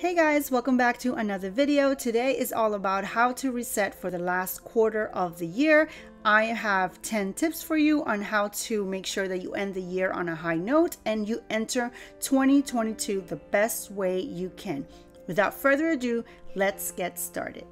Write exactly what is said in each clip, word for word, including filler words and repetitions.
Hey guys, welcome back to another video. Today is all about how to reset for the last quarter of the year. I have ten tips for you on how to make sure that you end the year on a high note and you enter twenty twenty-two the best way you can. Without further ado, let's get started.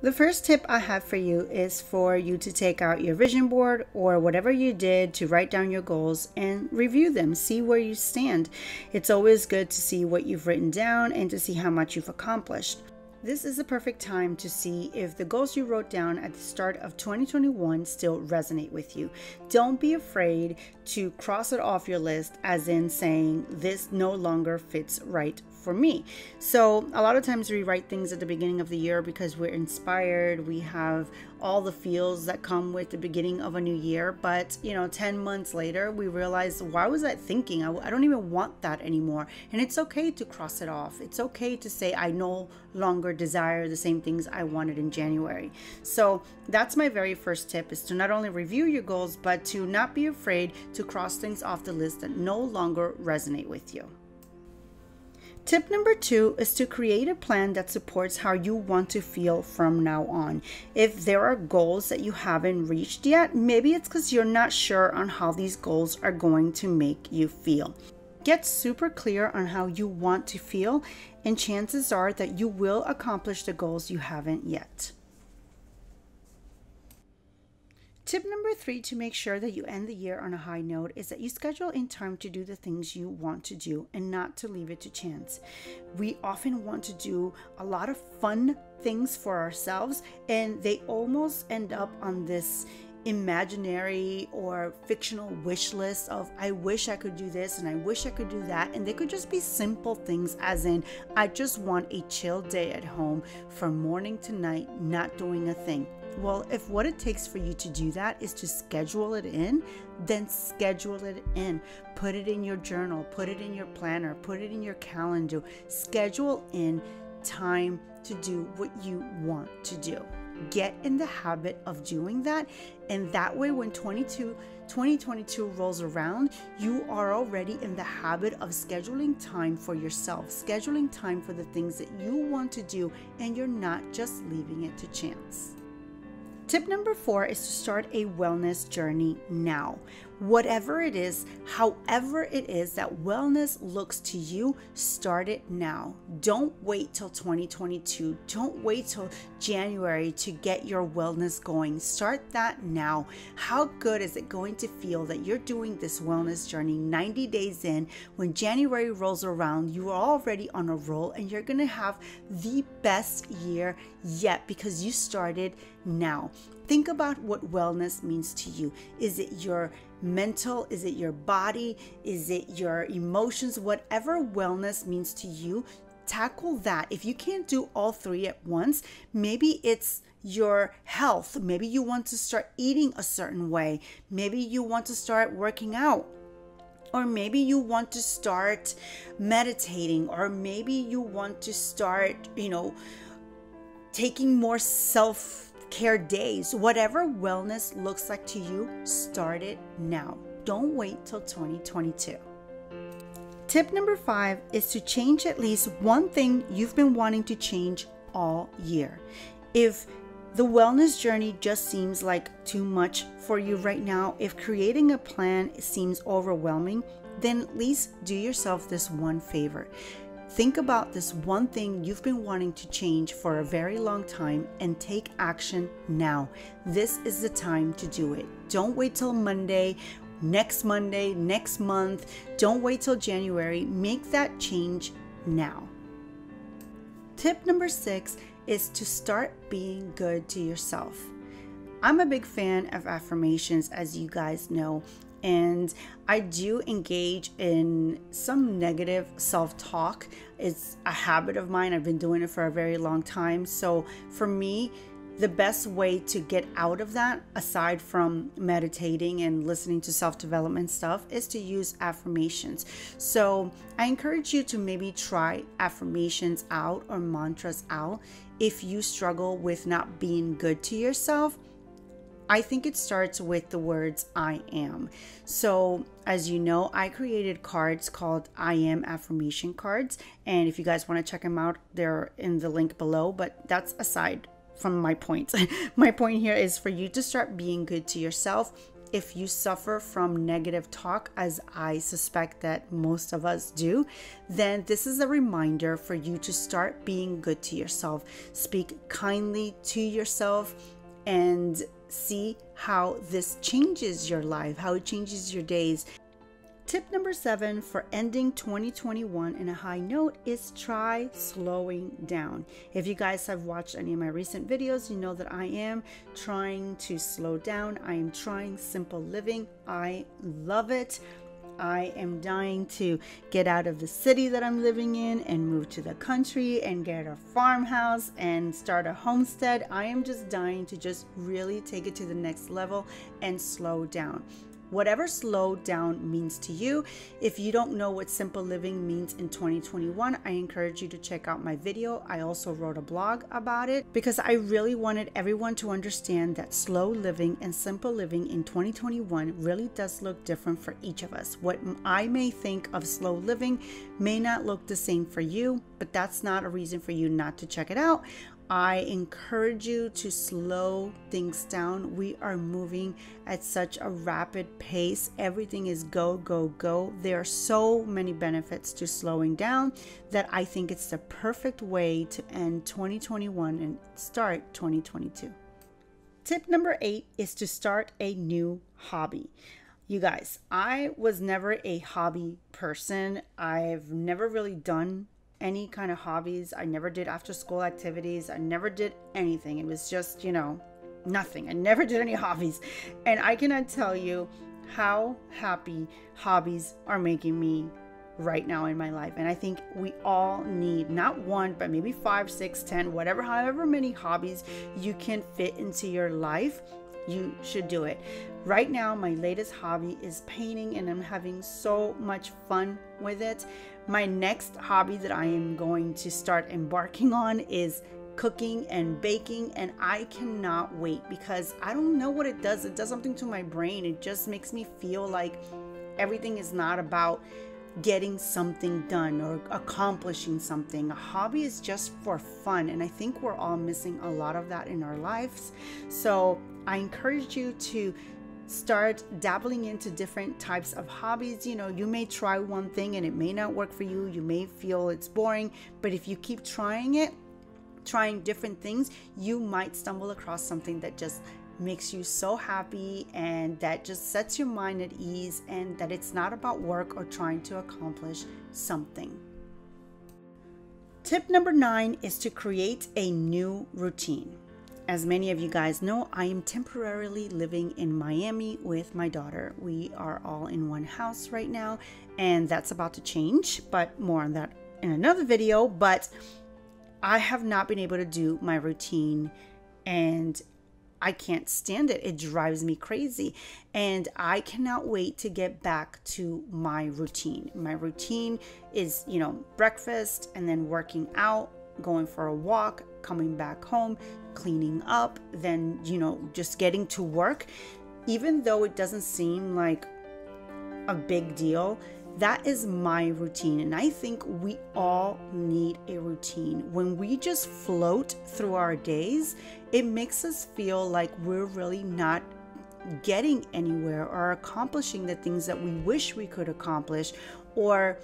The first tip I have for you is for you to take out your vision board or whatever you did to write down your goals and review them. See where you stand. It's always good to see what you've written down and to see how much you've accomplished. This is the perfect time to see if the goals you wrote down at the start of twenty twenty-one still resonate with you. Don't be afraid to cross it off your list, as in saying, this no longer fits right for me. So a lot of times we write things at the beginning of the year because we're inspired. We have all the feels that come with the beginning of a new year. But, you know, ten months later, we realize, why was I thinking? I, I don't even want that anymore. And it's okay to cross it off. It's okay to say, I no longer desire the same things I wanted in January. So that's my very first tip, is to not only review your goals, but to not be afraid to cross things off the list that no longer resonate with you. Tip number two is to create a plan that supports how you want to feel from now on. If there are goals that you haven't reached yet, maybe it's because you're not sure on how these goals are going to make you feel. Get super clear on how you want to feel, and chances are that you will accomplish the goals you haven't yet. Tip number three to make sure that you end the year on a high note is that you schedule in time to do the things you want to do and not to leave it to chance. We often want to do a lot of fun things for ourselves, and they almost end up on this imaginary or fictional wish list of, I wish I could do this and I wish I could do that. And they could just be simple things, as in, I just want a chill day at home from morning to night, not doing a thing. Well, if what it takes for you to do that is to schedule it in, then schedule it in. Put it in your journal, put it in your planner, put it in your calendar. Schedule in time to do what you want to do. Get in the habit of doing that, and that way when twenty-two, twenty twenty-two rolls around, you are already in the habit of scheduling time for yourself, scheduling time for the things that you want to do, and you're not just leaving it to chance. Tip number four is to start a wellness journey now. Whatever it is, however it is that wellness looks to you, start it now. Don't wait till twenty twenty-two. Don't wait till January to get your wellness going. Start that now. How good is it going to feel that you're doing this wellness journey ninety days in? When January rolls around, you are already on a roll, and you're going to have the best year yet because you started now. Think about what wellness means to you. Is it your mental? Is it your body? Is it your emotions? Whatever wellness means to you, tackle that. If you can't do all three at once, maybe it's your health. Maybe you want to start eating a certain way. Maybe you want to start working out. Or maybe you want to start meditating. Or maybe you want to start, you know, taking more self-care days. Whatever wellness looks like to you, start it now. Don't wait till twenty twenty-two. Tip number five is to change at least one thing you've been wanting to change all year. If the wellness journey just seems like too much for you right now, if creating a plan seems overwhelming, then at least do yourself this one favor. Think about this one thing you've been wanting to change for a very long time and take action now. This is the time to do it. Don't wait till Monday, next Monday, next month. Don't wait till January. Make that change now. Tip number six is to start being good to yourself. I'm a big fan of affirmations, as you guys know. And I do engage in some negative self-talk. It's a habit of mine. I've been doing it for a very long time. So for me, the best way to get out of that, aside from meditating and listening to self-development stuff, is to use affirmations. So I encourage you to maybe try affirmations out or mantras out. If you struggle with not being good to yourself, I think it starts with the words I am. So as you know, I created cards called I Am Affirmation Cards. And if you guys want to check them out, they're in the link below. But that's aside from my point. My point here is for you to start being good to yourself. If you suffer from negative talk, as I suspect that most of us do, then this is a reminder for you to start being good to yourself. Speak kindly to yourself and see how this changes your life, how it changes your days. Tip number seven for ending twenty twenty-one in a high note is try slowing down. If you guys have watched any of my recent videos, you know that I am trying to slow down. I am trying simple living. I love it. I am dying to get out of the city that I'm living in and move to the country and get a farmhouse and start a homestead. I am just dying to just really take it to the next level and slow down. Whatever slow down means to you. If you don't know what simple living means in twenty twenty-one, I encourage you to check out my video. I also wrote a blog about it because I really wanted everyone to understand that slow living and simple living in twenty twenty-one really does look different for each of us. What I may think of slow living may not look the same for you, but that's not a reason for you not to check it out. I encourage you to slow things down. We are moving at such a rapid pace. Everything is go, go, go. There are so many benefits to slowing down that I think it's the perfect way to end twenty twenty-one and start twenty twenty-two. Tip number eight is to start a new hobby. You guys, I was never a hobby person. I've never really done any kind of hobbies. I never did after school activities. I never did anything. It was just, you know, nothing. I never did any hobbies. And I cannot tell you how happy hobbies are making me right now in my life. And I think we all need not one, but maybe five, six, ten, whatever, however many hobbies you can fit into your life. You should do it. Right now, my latest hobby is painting and I'm having so much fun with it. My next hobby that I am going to start embarking on is cooking and baking, and I cannot wait because I don't know what it does. It does something to my brain. It just makes me feel like everything is not about getting something done or accomplishing something. A hobby is just for fun, and I think we're all missing a lot of that in our lives. So I encourage you to start dabbling into different types of hobbies. You know, you may try one thing and it may not work for you. You may feel it's boring, but if you keep trying it, trying different things, you might stumble across something that just makes you so happy and that just sets your mind at ease, and that it's not about work or trying to accomplish something. Tip number nine is to create a new routine. As many of you guys know, I am temporarily living in Miami with my daughter. We are all in one house right now, and that's about to change, but more on that in another video. But I have not been able to do my routine, and I can't stand it. It drives me crazy. And I cannot wait to get back to my routine. My routine is, you know, breakfast and then working out, going for a walk, coming back home, cleaning up, then, you know, just getting to work. Even though it doesn't seem like a big deal, that is my routine, and I think we all need a routine. When we just float through our days, it makes us feel like we're really not getting anywhere or accomplishing the things that we wish we could accomplish or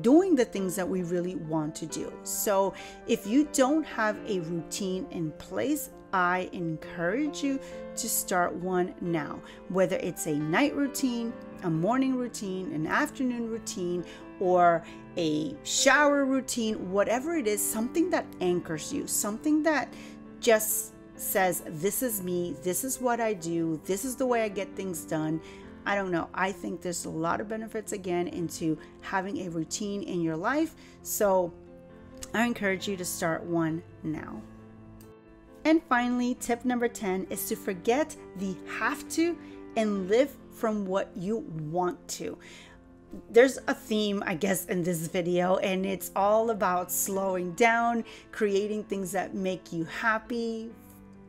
doing the things that we really want to do. So if you don't have a routine in place, I encourage you to start one now, whether it's a night routine, a morning routine, an afternoon routine, or a shower routine, whatever it is, something that anchors you, something that just says, this is me, this is what I do, this is the way I get things done. I don't know. I think there's a lot of benefits again into having a routine in your life. So I encourage you to start one now. And finally, tip number ten is to forget the have to and live from what you want to. There's a theme, I guess, in this video, and it's all about slowing down, creating things that make you happy,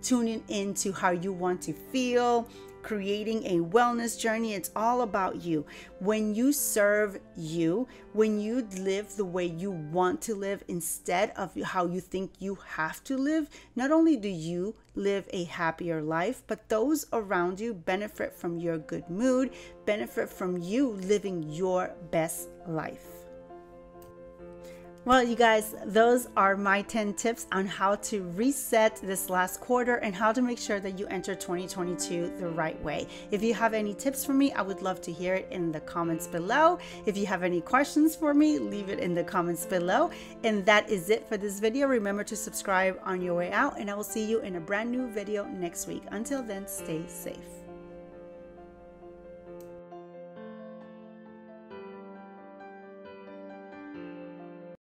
tuning into how you want to feel, creating a wellness journey. It's all about you. When you serve you, when you live the way you want to live instead of how you think you have to live, not only do you live a happier life, but those around you benefit from your good mood, benefit from you living your best life. Well, you guys, those are my ten tips on how to reset this last quarter and how to make sure that you enter twenty twenty-two the right way. If you have any tips for me, I would love to hear it in the comments below. If you have any questions for me, leave it in the comments below. And that is it for this video. Remember to subscribe on your way out, and I will see you in a brand new video next week. Until then, stay safe.